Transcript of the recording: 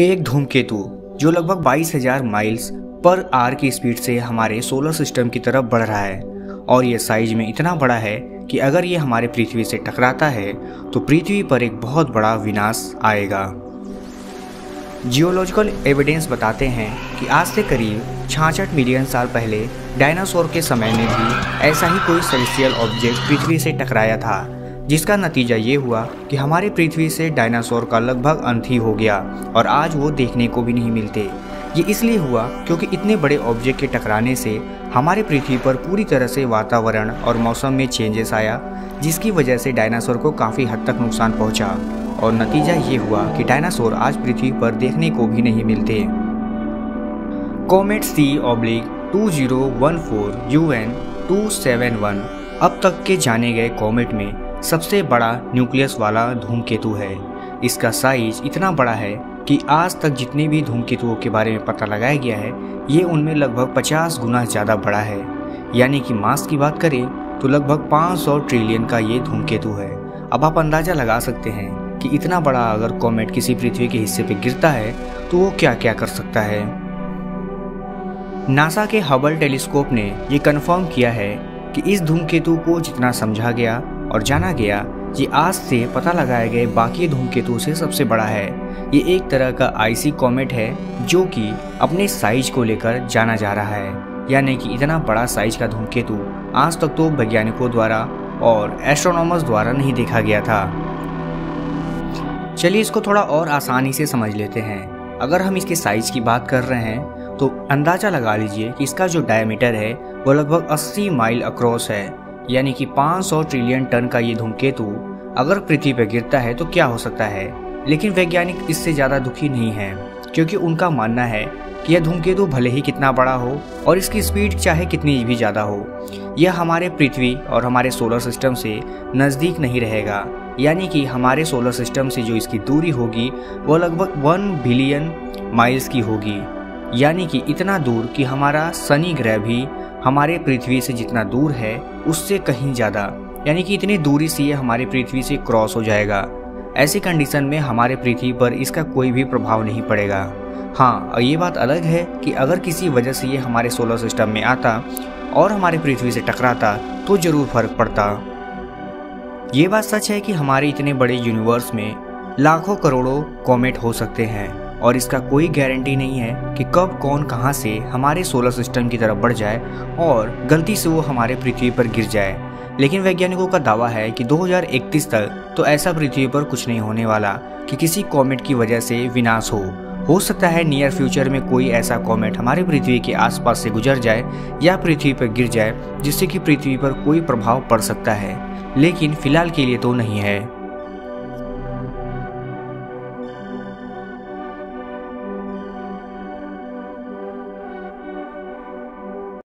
एक धूमकेतु जो लगभग 22,000 माइल्स पर आर की स्पीड से हमारे सोलर सिस्टम की तरफ बढ़ रहा है और यह साइज में इतना बड़ा है कि अगर ये हमारे पृथ्वी से टकराता है तो पृथ्वी पर एक बहुत बड़ा विनाश आएगा। जियोलॉजिकल एविडेंस बताते हैं कि आज से करीब 66 मिलियन साल पहले डायनासोर के समय में भी ऐसा ही कोई सेलेस्टियल ऑब्जेक्ट पृथ्वी से टकराया था, जिसका नतीजा ये हुआ कि हमारे पृथ्वी से डायनासोर का लगभग अंत ही हो गया और आज वो देखने को भी नहीं मिलते। ये इसलिए हुआ क्योंकि इतने बड़े ऑब्जेक्ट के टकराने से हमारे पृथ्वी पर पूरी तरह से वातावरण और मौसम में चेंजेस आया, जिसकी वजह से डायनासोर को काफ़ी हद तक नुकसान पहुंचा और नतीजा ये हुआ कि डायनासोर आज पृथ्वी पर देखने को भी नहीं मिलते। कोमेट C/2014 UN271 अब तक के जाने गए कोमेट में सबसे बड़ा न्यूक्लियस वाला धूमकेतु है। इसका साइज इतना बड़ा है कि आज तक जितने भी धूमकेतुओं के बारे में पता लगाया गया है, ये उनमें लगभग 50 गुना ज़्यादा बड़ा है। यानी कि मास की बात करें तो लगभग 500 ट्रिलियन का ये धूमकेतु है। अब आप अंदाज़ा लगा सकते हैं कि इतना बड़ा अगर कॉमेट किसी पृथ्वी के हिस्से पर गिरता है तो वो क्या क्या कर सकता है। नासा के हबल टेलीस्कोप ने ये कन्फर्म किया है कि इस धूमकेतु को जितना समझा गया और जाना गया, ये आज से पता लगाए गए बाकी धूमकेतु से सबसे बड़ा है। ये एक तरह का आइसी कॉमेट है जो कि अपने साइज को लेकर जाना जा रहा है। यानी कि इतना बड़ा साइज का धूमकेतु आज तक तो वैज्ञानिकों द्वारा और एस्ट्रोनॉमर्स द्वारा नहीं देखा गया था। चलिए इसको थोड़ा और आसानी से समझ लेते हैं। अगर हम इसके साइज की बात कर रहे हैं तो अंदाज़ा लगा लीजिए कि इसका जो डायमीटर है वो लगभग 80 माइल अक्रॉस है। यानी कि 500 ट्रिलियन टन का ये धूमकेतु अगर पृथ्वी पर गिरता है तो क्या हो सकता है। लेकिन वैज्ञानिक इससे ज़्यादा दुखी नहीं हैं, क्योंकि उनका मानना है कि यह धूमकेतु भले ही कितना बड़ा हो और इसकी स्पीड चाहे कितनी भी ज़्यादा हो, यह हमारे पृथ्वी और हमारे सोलर सिस्टम से नज़दीक नहीं रहेगा। यानी कि हमारे सोलर सिस्टम से जो इसकी दूरी होगी वह लगभग 1 बिलियन माइल्स की होगी। यानी कि इतना दूर कि हमारा शनि ग्रह भी हमारे पृथ्वी से जितना दूर है उससे कहीं ज़्यादा, यानी कि इतनी दूरी से ये हमारे पृथ्वी से क्रॉस हो जाएगा। ऐसी कंडीशन में हमारे पृथ्वी पर इसका कोई भी प्रभाव नहीं पड़ेगा। हाँ, ये बात अलग है कि अगर किसी वजह से ये हमारे सोलर सिस्टम में आता और हमारे पृथ्वी से टकराता तो ज़रूर फर्क पड़ता। ये बात सच है कि हमारे इतने बड़े यूनिवर्स में लाखों करोड़ों कॉमेट हो सकते हैं और इसका कोई गारंटी नहीं है कि कब कौन कहां से हमारे सोलर सिस्टम की तरफ बढ़ जाए और गलती से वो हमारे पृथ्वी पर गिर जाए। लेकिन वैज्ञानिकों का दावा है कि 2031 तक तो ऐसा पृथ्वी पर कुछ नहीं होने वाला कि किसी कॉमेट की वजह से विनाश हो सकता है नियर फ्यूचर में कोई ऐसा कॉमेट हमारे पृथ्वी के आसपास से गुजर जाए या पृथ्वी पर गिर जाए, जिससे कि पृथ्वी पर कोई प्रभाव पड़ सकता है, लेकिन फिलहाल के लिए तो नहीं है।